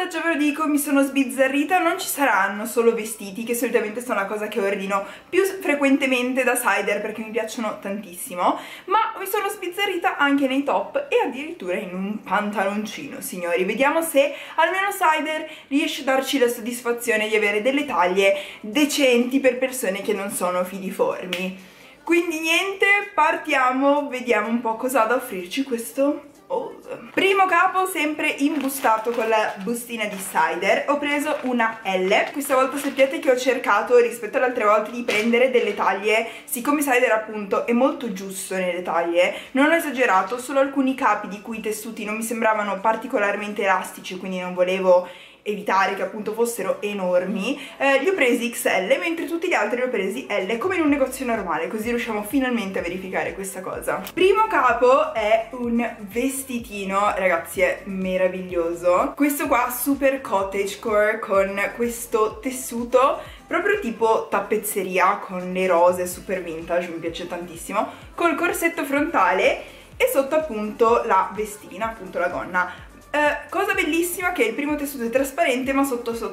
volta, già ve lo dico, mi sono sbizzarrita. Non ci saranno solo vestiti, che solitamente sono la cosa che ordino più frequentemente da Cider perché mi piacciono tantissimo, ma mi sono sbizzarrita anche nei top e addirittura in un pantaloncino, signori. Vediamo se almeno Cider riesce a darci la soddisfazione di avere delle taglie decenti per persone che non sono filiformi. Quindi niente, partiamo, vediamo un po' cosa ha da offrirci questo. Primo capo, sempre imbustato con la bustina di Cider, ho preso una L. Questa volta sappiate che ho cercato, rispetto alle altre volte, di prendere delle taglie. Siccome Cider appunto è molto giusto nelle taglie, non ho esagerato, solo alcuni capi di cui i tessuti non mi sembravano particolarmente elastici, quindi non volevo evitare che appunto fossero enormi, li ho presi XL, mentre tutti gli altri li ho presi L, come in un negozio normale, così riusciamo finalmente a verificare questa cosa. Primo capo è un vestitino, ragazzi, è meraviglioso, questo qua super cottagecore con questo tessuto proprio tipo tappezzeria con le rose, super vintage, mi piace tantissimo, col corsetto frontale e sotto appunto la vestina, appunto la gonna. Cosa bellissima che il primo tessuto è trasparente ma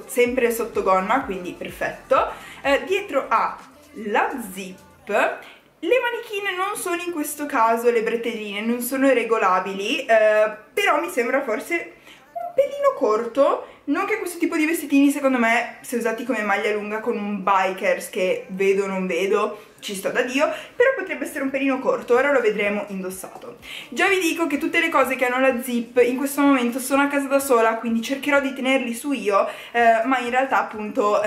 sempre sotto gonna, quindi perfetto. Dietro ha la zip, le manichine non sono in questo caso, le bretelline non sono regolabili, però mi sembra forse un pelino corto, non che questo tipo di vestitini secondo me, se usati come maglia lunga con un bikers che vedo o non vedo, ci sta da Dio, però potrebbe essere un pelino corto, ora lo vedremo indossato. Già vi dico che tutte le cose che hanno la zip in questo momento sono a casa da sola, quindi cercherò di tenerli su io, ma in realtà appunto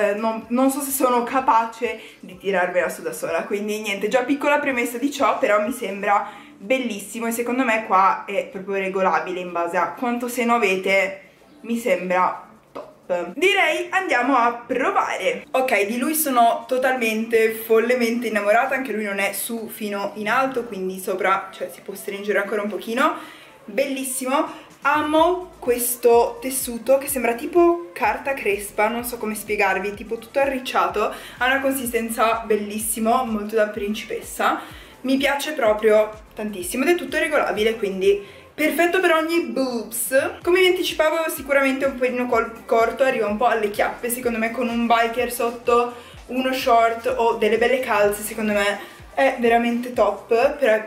non so se sono capace di tirarvela su da sola, quindi niente, già piccola premessa di ciò, però mi sembra bellissimo e secondo me qua è proprio regolabile in base a quanto seno avete, mi sembra top. Direi andiamo a provare. Ok, di lui sono totalmente, follemente innamorata, anche lui non è su fino in alto, quindi sopra, cioè si può stringere ancora un pochino, bellissimo. Amo questo tessuto che sembra tipo carta crespa, non so come spiegarvi, tipo tutto arricciato, ha una consistenza bellissima, molto da principessa, mi piace proprio tantissimo ed è tutto regolabile, quindi perfetto per ogni boobs. Come vi anticipavo, sicuramente un pelino corto, arriva un po' alle chiappe, secondo me con un biker sotto, uno short o delle belle calze, secondo me è veramente top, però è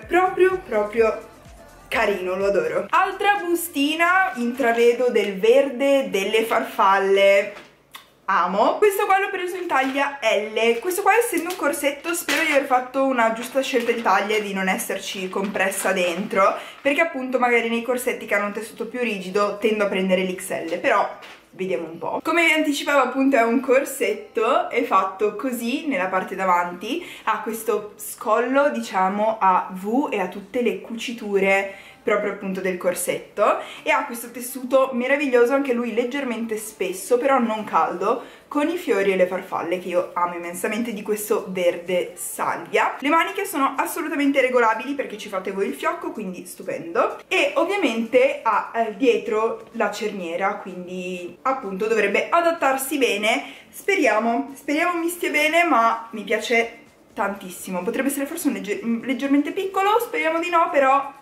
proprio carino, lo adoro. Altra bustina, intravedo del verde, delle farfalle, amo. Questo qua l'ho preso in taglia L, questo qua essendo un corsetto spero di aver fatto una giusta scelta di taglia e di non esserci compressa dentro, perché appunto magari nei corsetti che hanno un tessuto più rigido tendo a prendere l'XL, però vediamo un po'. Come vi anticipavo appunto è un corsetto, è fatto così nella parte davanti, ha questo scollo diciamo a V e ha tutte le cuciture proprio appunto del corsetto e ha questo tessuto meraviglioso, anche lui leggermente spesso però non caldo, con i fiori e le farfalle che io amo immensamente, di questo verde salvia. Le maniche sono assolutamente regolabili perché ci fate voi il fiocco, quindi stupendo, e ovviamente ha dietro la cerniera, quindi appunto dovrebbe adattarsi bene, speriamo mi stia bene, ma mi piace tantissimo. Potrebbe essere forse un leggermente piccolo, speriamo di no, però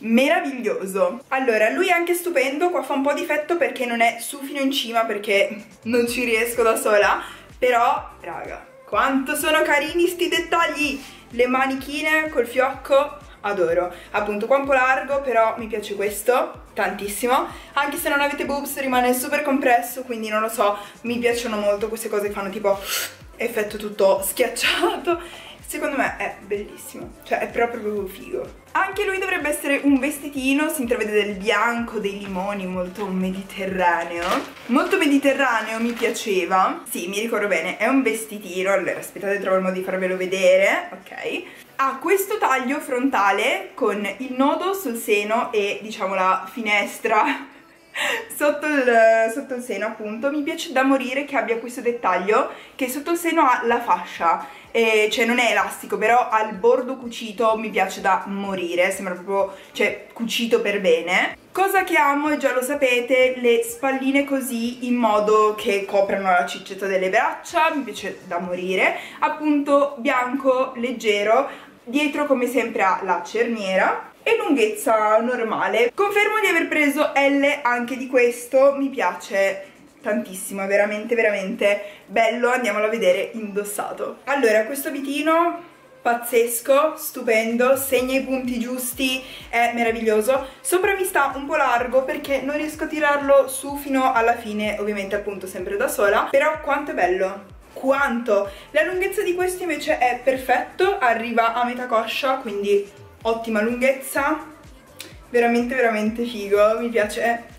meraviglioso. Allora, lui è anche stupendo, qua fa un po' di difetto perché non è su fino in cima perché non ci riesco da sola, però raga, quanto sono carini sti dettagli. Le manichine col fiocco, adoro. Appunto qua un po' largo, però mi piace questo tantissimo, anche se non avete boobs rimane super compresso, quindi non lo so, mi piacciono molto queste cose che fanno tipo effetto tutto schiacciato. Secondo me è bellissimo, cioè è proprio figo. Anche lui dovrebbe essere un vestitino, si intravede del bianco, dei limoni, molto mediterraneo. Molto mediterraneo, mi piaceva. Sì, mi ricordo bene, è un vestitino, allora aspettate, trovo il modo di farvelo vedere, ok. Ha questo taglio frontale con il nodo sul seno e diciamo la finestra sotto il seno appunto. Mi piace da morire che abbia questo dettaglio che sotto il seno ha la fascia, cioè non è elastico però ha il bordo cucito, mi piace da morire, sembra proprio, cioè, cucito per bene. Cosa che amo, e già lo sapete, le spalline così in modo che coprano la ciccetta delle braccia, mi piace da morire. Appunto bianco leggero, dietro come sempre ha la cerniera. e lunghezza normale. Confermo di aver preso L anche di questo, mi piace tantissimo, è veramente veramente bello, andiamolo a vedere indossato. Allora, questo abitino pazzesco, stupendo, segna i punti giusti, è meraviglioso. Sopra mi sta un po' largo perché non riesco a tirarlo su fino alla fine, ovviamente appunto sempre da sola, però quanto è bello, quanto! La lunghezza di questo invece è perfetto, arriva a metà coscia, quindi ottima lunghezza, veramente veramente figo, mi piace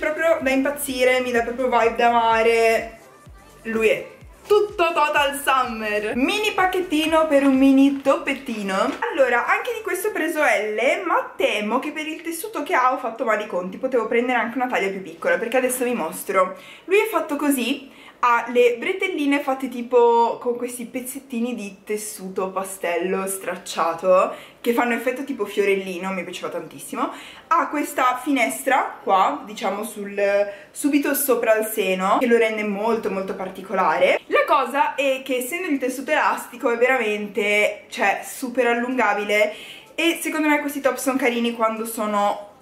proprio da impazzire, mi dà proprio vibe da mare, lui è tutto total summer. Mini pacchettino per un mini toppettino. Allora, anche di questo ho preso L, ma temo che per il tessuto che ha ho fatto vari conti, potevo prendere anche una taglia più piccola, perché adesso vi mostro. Lui è fatto così, ha le bretelline fatte tipo con questi pezzettini di tessuto pastello stracciato che fanno effetto tipo fiorellino, mi piaceva tantissimo. Ha questa finestra qua, diciamo subito sopra il seno, che lo rende molto molto particolare. La cosa è che essendo il tessuto elastico è veramente, cioè, super allungabile, e secondo me questi top sono carini quando sono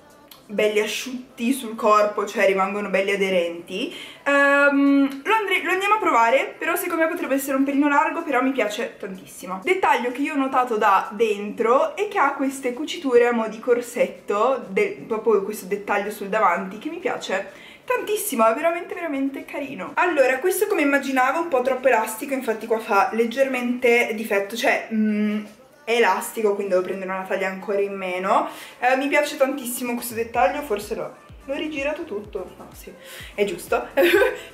belli asciutti sul corpo, cioè rimangono belli aderenti. Lo andiamo a provare, però secondo me potrebbe essere un pelino largo, però mi piace tantissimo. Dettaglio che io ho notato da dentro è che ha queste cuciture a mo' di corsetto, proprio questo dettaglio sul davanti che mi piace tantissimo, è veramente veramente carino. Allora, questo come immaginavo un po' troppo elastico, infatti qua fa leggermente difetto, cioè è elastico, quindi devo prendere una taglia ancora in meno. Mi piace tantissimo questo dettaglio, forse l'ho rigirato tutto, no sì, è giusto.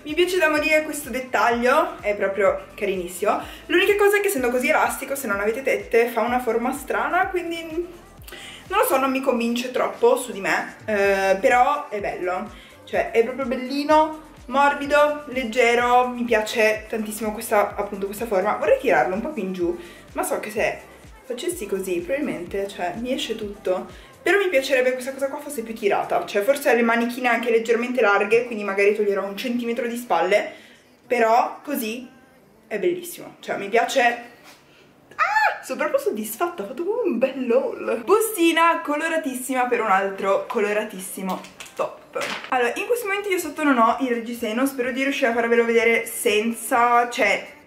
Mi piace da morire questo dettaglio, è proprio carinissimo. L'unica cosa è che essendo così elastico, se non avete tette, fa una forma strana, quindi non lo so, non mi convince troppo su di me, però è bello, cioè è proprio bellino, morbido, leggero, mi piace tantissimo questa, appunto questa forma. Vorrei tirarlo un po' più in giù, ma so che se facessi così probabilmente, cioè, mi esce tutto, però mi piacerebbe che questa cosa qua fosse più tirata, cioè forse ha le manichine anche leggermente larghe, quindi magari toglierò un centimetro di spalle, però così è bellissimo, cioè mi piace. Sono proprio soddisfatta, ho fatto come un bel haul. Bustina coloratissima per un altro coloratissimo top. Allora, in questo momento io sotto non ho il reggiseno, spero di riuscire a farvelo vedere senza, cioè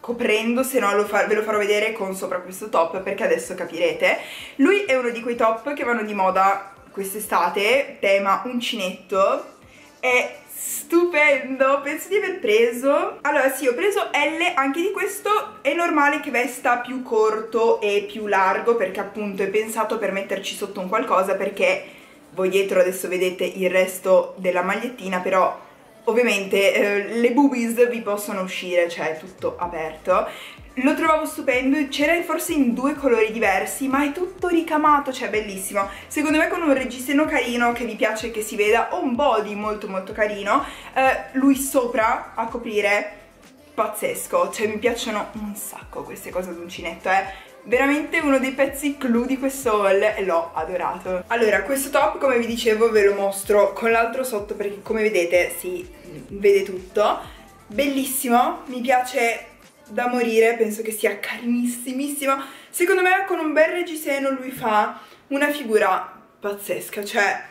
coprendo, se no ve lo farò vedere con sopra questo top, perché adesso capirete. Lui è uno di quei top che vanno di moda quest'estate, tema uncinetto, è stupendo, penso di aver preso, allora sì, ho preso L anche di questo. È normale che vesta più corto e più largo, perché appunto è pensato per metterci sotto un qualcosa, perché voi dietro adesso vedete il resto della magliettina, però ovviamente le boobies vi possono uscire, cioè è tutto aperto. Lo trovavo stupendo, c'era forse in due colori diversi, ma è tutto ricamato, cioè bellissimo. Secondo me con un reggiseno carino che vi piace che si veda, o un body molto molto carino, lui sopra a coprire, pazzesco, cioè mi piacciono un sacco queste cose ad uncinetto, eh. Veramente uno dei pezzi clou di questo haul e l'ho adorato. Allora, questo top, come vi dicevo, ve lo mostro con l'altro sotto, perché come vedete si vede tutto. Bellissimo, mi piace da morire, penso che sia carinissimissimo. Secondo me con un bel reggiseno lui fa una figura pazzesca, cioè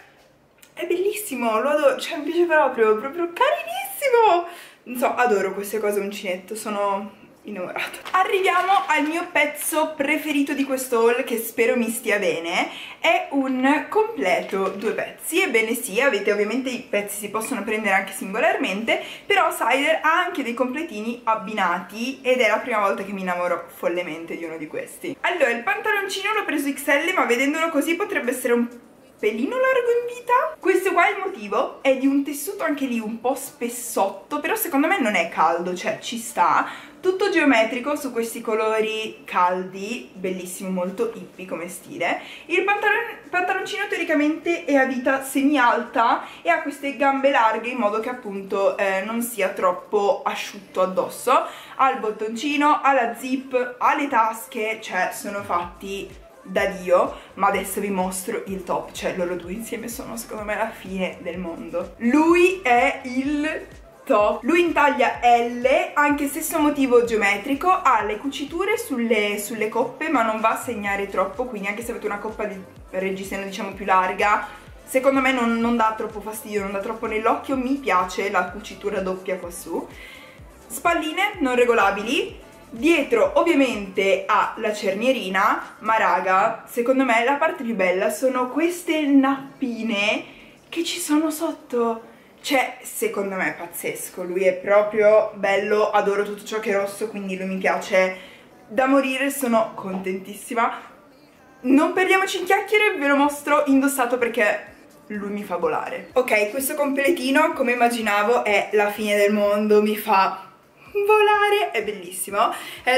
è bellissimo, lo adoro, cioè mi piace proprio, proprio carinissimo. Non so, adoro queste cose uncinetto, sono innamorata. Arriviamo al mio pezzo preferito di questo haul, che spero mi stia bene. È un completo due pezzi, ebbene sì, avete ovviamente i pezzi, si possono prendere anche singolarmente, però Cider ha anche dei completini abbinati ed è la prima volta che mi innamoro follemente di uno di questi. Allora, il pantaloncino l'ho preso XL, ma vedendolo così potrebbe essere un pelino largo in vita. Questo qua è il motivo, è di un tessuto anche lì un po' spessotto, però secondo me non è caldo, cioè ci sta, tutto geometrico su questi colori caldi, bellissimo, molto hippie come stile. Il pantaloncino teoricamente è a vita semi-alta e ha queste gambe larghe in modo che appunto non sia troppo asciutto addosso, ha il bottoncino, ha la zip, ha le tasche, cioè sono fatti da Dio. Ma adesso vi mostro il top, cioè loro due insieme sono secondo me la fine del mondo. Lui è il 8. Lui in taglia L, anche stesso motivo geometrico, ha le cuciture sulle coppe, ma non va a segnare troppo, quindi anche se avete una coppa di reggiseno diciamo più larga, secondo me non dà troppo fastidio, non dà troppo nell'occhio. Mi piace la cucitura doppia qua su. Spalline non regolabili. Dietro ovviamente ha la cernierina, ma raga, secondo me la parte più bella sono queste nappine che ci sono sotto. Cioè, secondo me è pazzesco, lui è proprio bello, adoro tutto ciò che è rosso, quindi lui mi piace da morire, sono contentissima. Non perdiamoci in chiacchiere, ve lo mostro indossato perché lui mi fa volare. Ok, questo completino, come immaginavo, è la fine del mondo, mi fa volare, è bellissimo.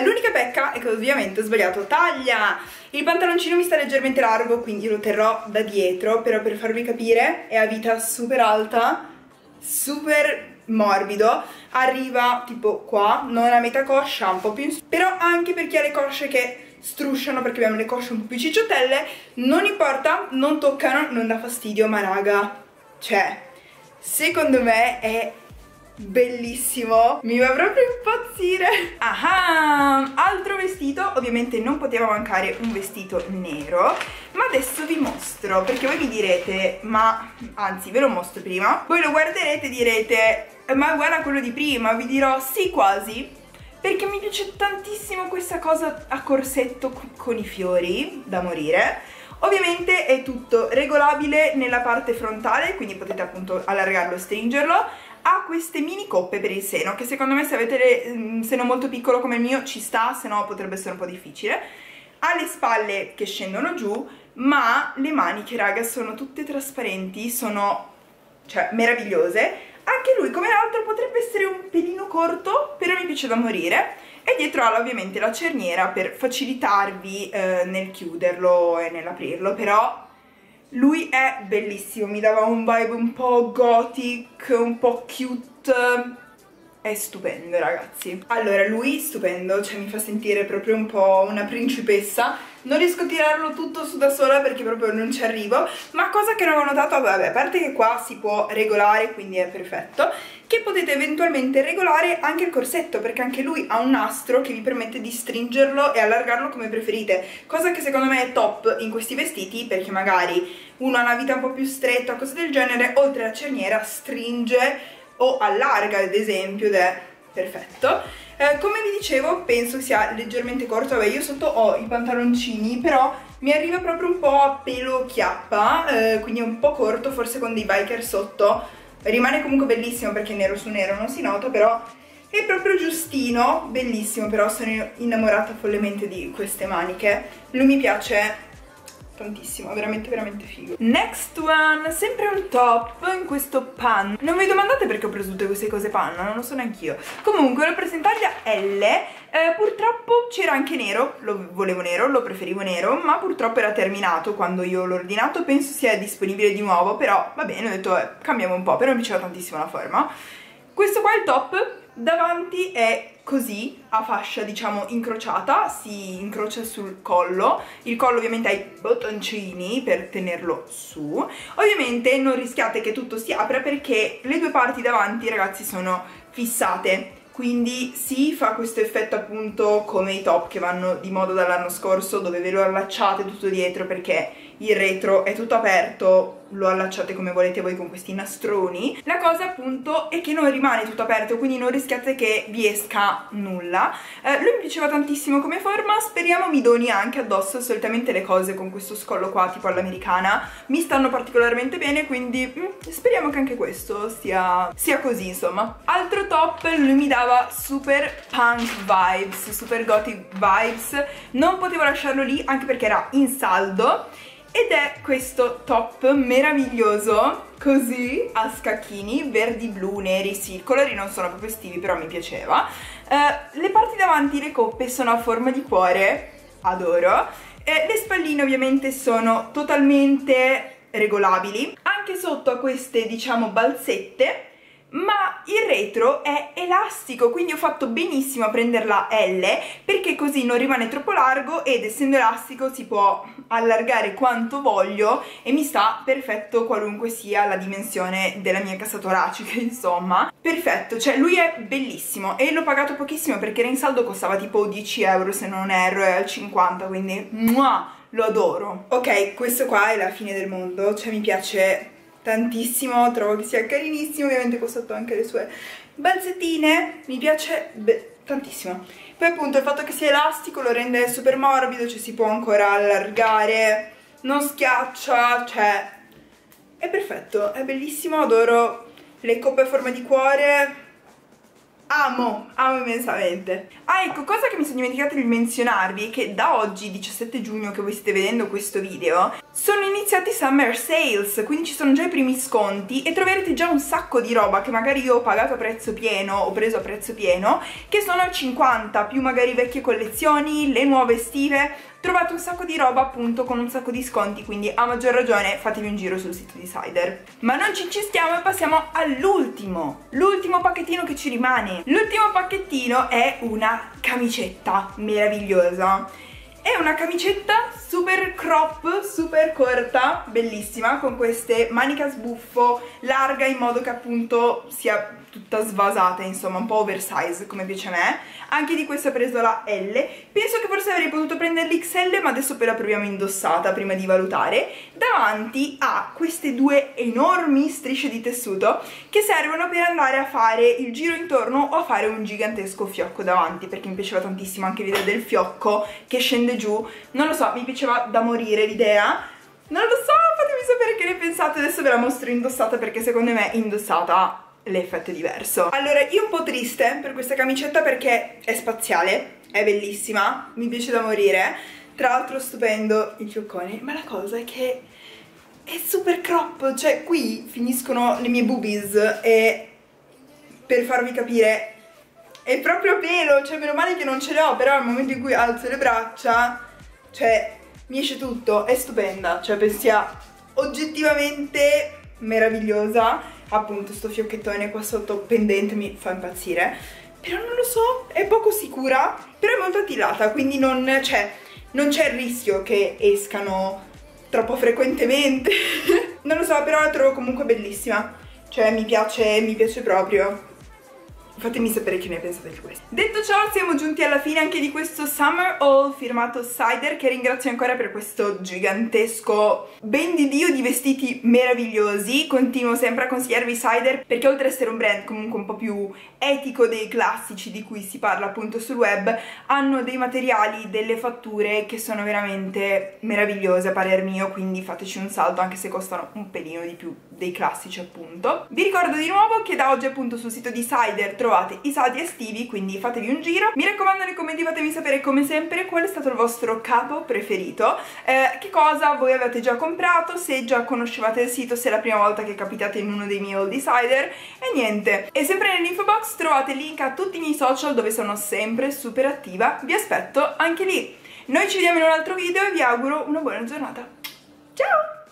L'unica pecca è che ovviamente ho sbagliato taglia. Il pantaloncino mi sta leggermente largo, quindi lo terrò da dietro, però per farvi capire è a vita super alta, super morbido, arriva tipo qua, non a metà coscia, un po' più in su, però anche per chi ha le cosce che strusciano, perché abbiamo le cosce un po' più cicciotelle, non importa, non toccano, non dà fastidio, ma raga, cioè, secondo me è bellissimo, mi va proprio impazzire. Ah, altro vestito, ovviamente non poteva mancare un vestito nero, ma adesso vi mostro, perché voi mi direte, ma anzi ve lo mostro prima, voi lo guarderete e direte, ma guarda quello di prima, vi dirò sì quasi, perché mi piace tantissimo questa cosa a corsetto con i fiori, da morire. Ovviamente è tutto regolabile nella parte frontale, quindi potete appunto allargarlo o stringerlo. Ha queste mini coppe per il seno, che secondo me se avete il seno molto piccolo come il mio ci sta, se no potrebbe essere un po' difficile. Ha le spalle che scendono giù, ma le maniche, raga, sono tutte trasparenti, sono, cioè, meravigliose. Anche lui, come l'altro, potrebbe essere un pelino corto, però mi piace da morire. E dietro ha ovviamente la cerniera per facilitarvi nel chiuderlo e nell'aprirlo, però lui è bellissimo, mi dava un vibe un po' gothic, un po' cute, è stupendo ragazzi. Allora lui stupendo, cioè mi fa sentire proprio un po' una principessa, non riesco a tirarlo tutto su da sola perché proprio non ci arrivo, ma cosa che non avevo notato, vabbè, a parte che qua si può regolare, quindi è perfetto, che potete eventualmente regolare anche il corsetto, perché anche lui ha un nastro che vi permette di stringerlo e allargarlo come preferite, cosa che secondo me è top in questi vestiti, perché magari uno ha una vita un po' più stretta o cose del genere, oltre alla cerniera stringe o allarga ad esempio, ed è perfetto. Come vi dicevo, penso sia leggermente corto, vabbè, io sotto ho i pantaloncini, però mi arriva proprio un po' a pelo chiappa, quindi è un po' corto, forse con dei biker sotto rimane comunque bellissimo perché nero su nero non si nota, però è proprio giustino, bellissimo. Però sono innamorata follemente di queste maniche, lui mi piace tantissimo, veramente veramente figo. Next one, sempre un top in questo panno, non vi domandate perché ho preso tutte queste cose panna, non lo so neanch'io. Comunque l'ho preso in taglia L, purtroppo c'era anche nero, lo volevo nero, lo preferivo nero, ma purtroppo era terminato quando io l'ho ordinato, penso sia disponibile di nuovo, però va bene, ho detto cambiamo un po', però mi piaceva tantissimo la forma. Questo qua è il top, davanti è così, a fascia diciamo incrociata, si incrocia sul collo, il collo ovviamente ha i bottoncini per tenerlo su. Ovviamente non rischiate che tutto si apra perché le due parti davanti, ragazzi, sono fissate, quindi si fa questo effetto appunto come i top che vanno di moda dall'anno scorso, dove ve lo allacciate tutto dietro perché il retro è tutto aperto, lo allacciate come volete voi con questi nastroni. La cosa appunto è che non rimane tutto aperto, quindi non rischiate che vi esca nulla. Lui mi piaceva tantissimo come forma, speriamo mi doni anche addosso. Solitamente le cose con questo scollo qua tipo all'americana mi stanno particolarmente bene, quindi speriamo che anche questo sia così, insomma. Altro top, lui mi dava super punk vibes, super gothic vibes, non potevo lasciarlo lì anche perché era in saldo. Ed è questo top meraviglioso, così, a scacchini, verdi, blu, neri, sì, i colori non sono proprio estivi, però mi piaceva. Le parti davanti, le coppe, sono a forma di cuore, adoro. Le spalline ovviamente sono totalmente regolabili, anche sotto a queste, diciamo, balzette, ma il retro è elastico, quindi ho fatto benissimo a prenderla L, perché così non rimane troppo largo ed essendo elastico si può allargare quanto voglio e mi sta perfetto qualunque sia la dimensione della mia cassa toracica, insomma. Perfetto, cioè lui è bellissimo e l'ho pagato pochissimo perché il rinsaldo costava tipo 10 euro, se non erro, è al 50, quindi muah, lo adoro. Ok, questo qua è la fine del mondo, cioè mi piace tantissimo, trovo che sia carinissimo, ovviamente ho sotto anche le sue balzettine, mi piace tantissimo. Poi appunto il fatto che sia elastico lo rende super morbido, cioè si può ancora allargare, non schiaccia, cioè è perfetto, è bellissimo, adoro le coppe a forma di cuore, amo immensamente. Ah, ecco, cosa che mi sono dimenticata di menzionarvi è che da oggi, 17 giugno che voi state vedendo questo video, sono iniziati i Summer Sales, quindi ci sono già i primi sconti e troverete già un sacco di roba che magari io ho pagato a prezzo pieno, ho preso a prezzo pieno, che sono al 50, più magari vecchie collezioni, le nuove estive. Trovate un sacco di roba appunto con un sacco di sconti, quindi a maggior ragione fatevi un giro sul sito di Cider. Ma non ci incinstiamo e passiamo all'ultimo, pacchettino che ci rimane. L'ultimo pacchettino è una camicetta meravigliosa. È una camicetta super crop, super corta, bellissima, con queste maniche a sbuffo, larga in modo che appunto sia tutta svasata, insomma, un po' oversize come piace a me. Anche di questa ho preso la L, penso che forse avrei potuto prendere l'XL, ma adesso poi la proviamo indossata prima di valutare. Davanti ha queste due enormi strisce di tessuto che servono per andare a fare il giro intorno o a fare un gigantesco fiocco davanti, perché mi piaceva tantissimo anche l'idea del fiocco che scende giù, non lo so, mi piaceva da morire l'idea. Non lo so, fatemi sapere che ne pensate, adesso ve la mostro indossata perché secondo me indossata l'effetto è diverso. Allora, io un po' triste per questa camicetta perché è spaziale, è bellissima, mi piace da morire, tra l'altro stupendo il fioccone, ma la cosa è che è super crop, cioè qui finiscono le mie boobies e per farvi capire è proprio pelo, cioè meno male che non ce le ho, però al momento in cui alzo le braccia, cioè mi esce tutto, è stupenda, cioè penso sia oggettivamente meravigliosa. Appunto sto fiocchettone qua sotto pendente mi fa impazzire, però non lo so, è poco sicura, però è molto attilata, quindi non c'è il rischio che escano troppo frequentemente non lo so, però la trovo comunque bellissima, cioè mi piace proprio. Fatemi sapere che ne pensate di questo. Detto ciò, siamo giunti alla fine anche di questo Summer Haul firmato Cider, che ringrazio ancora per questo gigantesco ben di Dio di vestiti meravigliosi. Continuo sempre a consigliarvi Cider perché oltre ad essere un brand comunque un po' più etico dei classici di cui si parla appunto sul web, hanno dei materiali, delle fatture che sono veramente meravigliose a parer mio, quindi fateci un salto anche se costano un pelino di più dei classici appunto. Vi ricordo di nuovo che da oggi appunto sul sito di Cider trovate i saldi estivi, quindi fatevi un giro. Mi raccomando, nei commenti fatemi sapere come sempre qual è stato il vostro capo preferito, che cosa voi avete già comprato, se già conoscevate il sito, se è la prima volta che capitate in uno dei miei haul di Cider, e niente. E sempre nell'info box trovate link a tutti i miei social dove sono sempre super attiva, vi aspetto anche lì. Noi ci vediamo in un altro video e vi auguro una buona giornata. Ciao!